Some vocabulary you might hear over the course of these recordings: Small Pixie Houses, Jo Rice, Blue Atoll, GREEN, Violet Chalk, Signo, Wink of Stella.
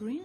green.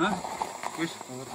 Hah? Wis, oh,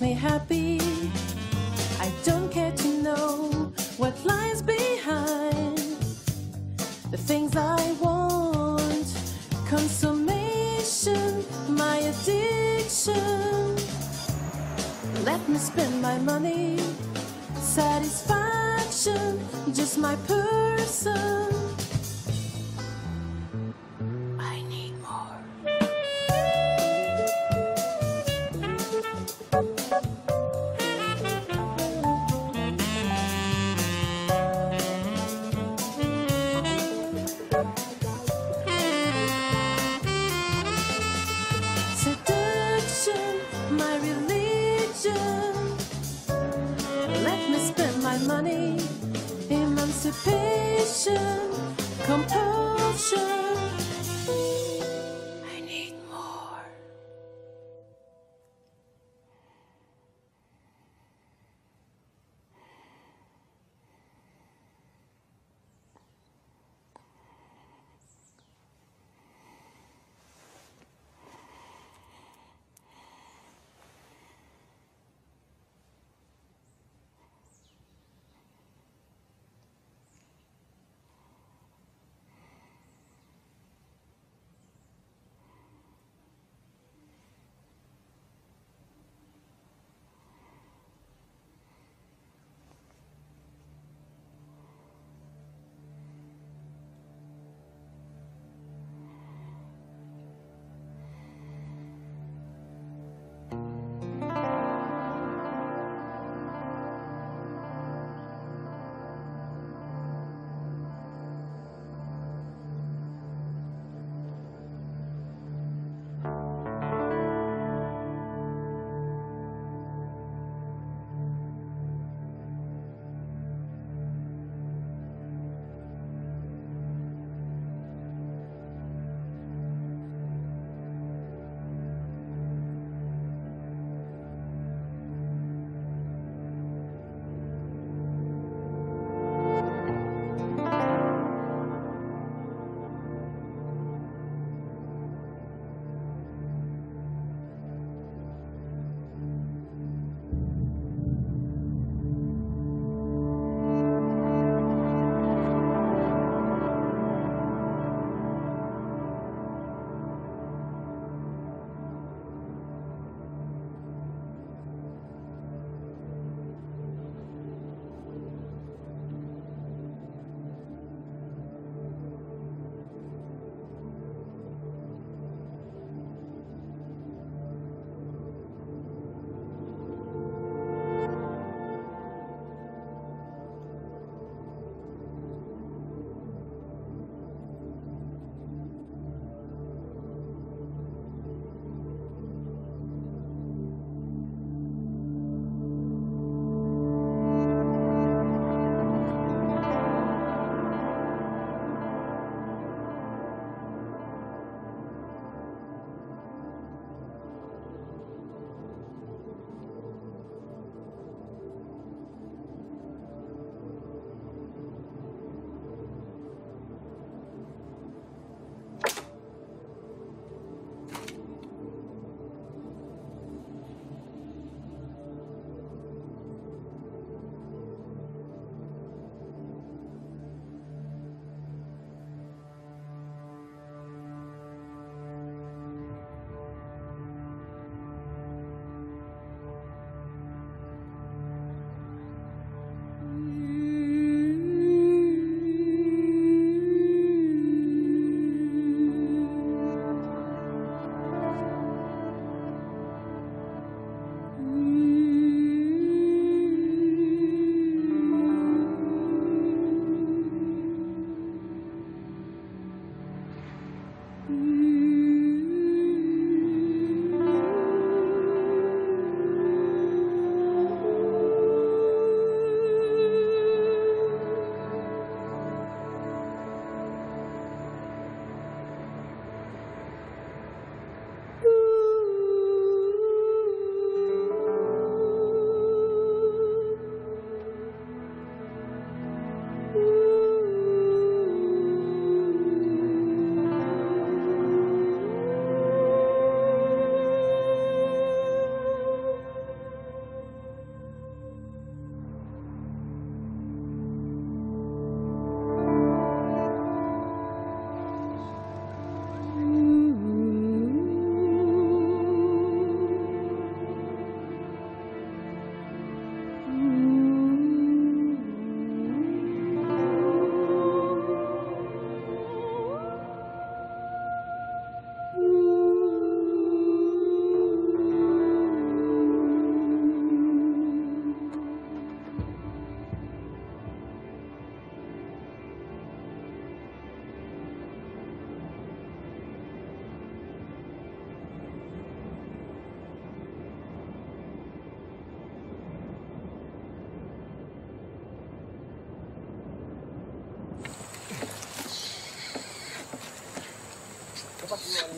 makes me happy. I don't care to know what lies behind the things I want. Consummation, my addiction. Let me spend my money. Satisfaction, just my person. I need more. Seduction, my religion. Let me spend my money. Emancipation, compulsion. I need more.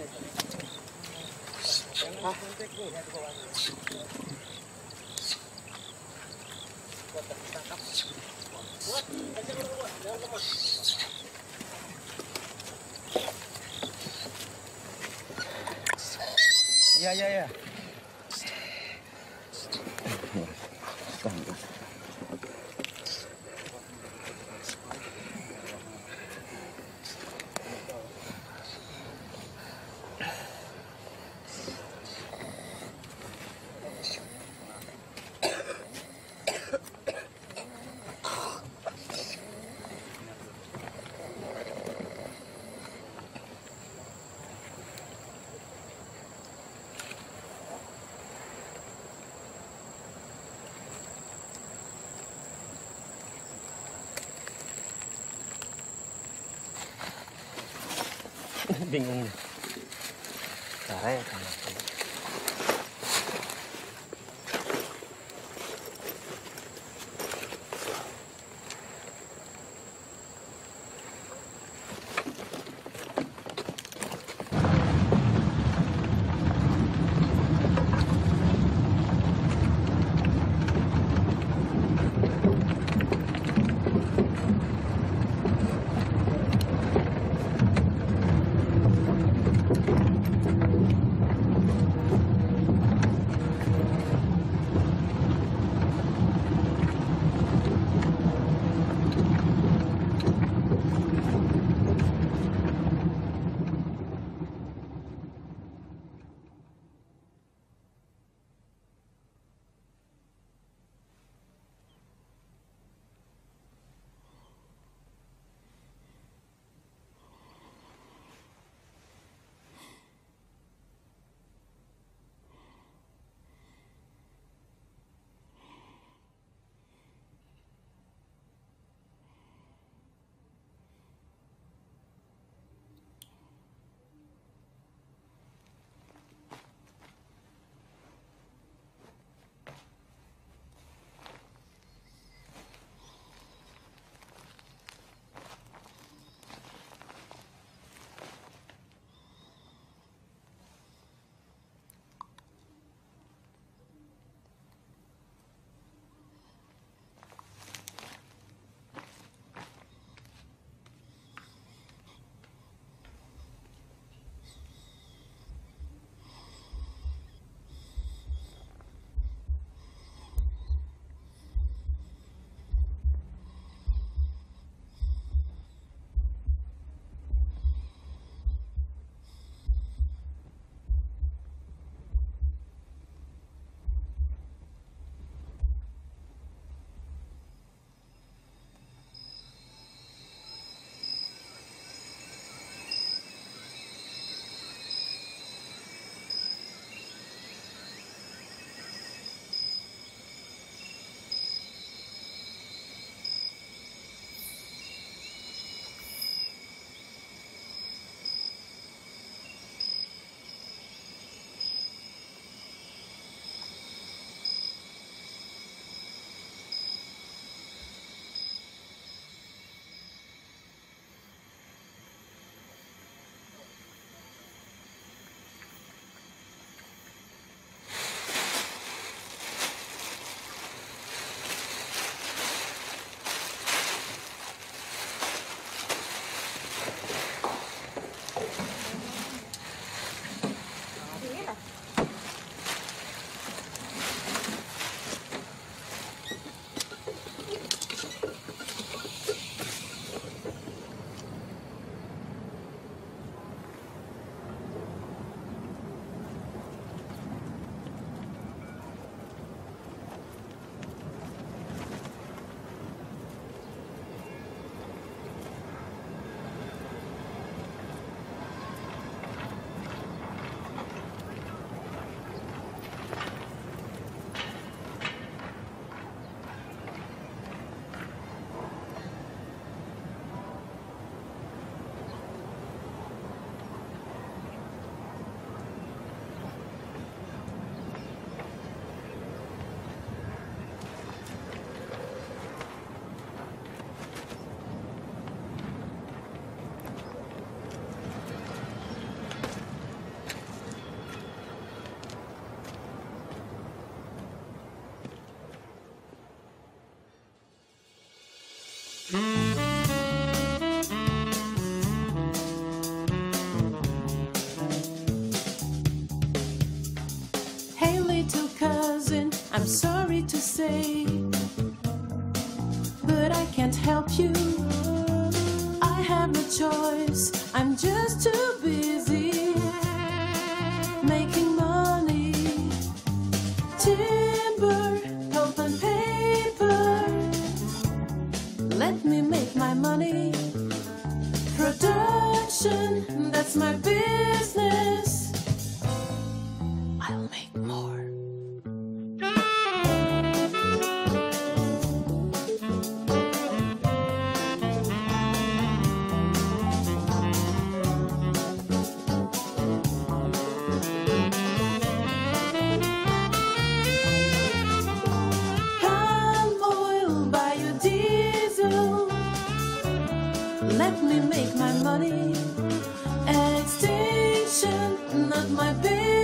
Yeah. Bingung. Caranya sama. say, but I can't help you. I have no choice. I'm just too busy making money. Timber, pulp and paper. Let me make my money. Production, that's my business. I'll make more. Let me make my money. Extinction, not my business.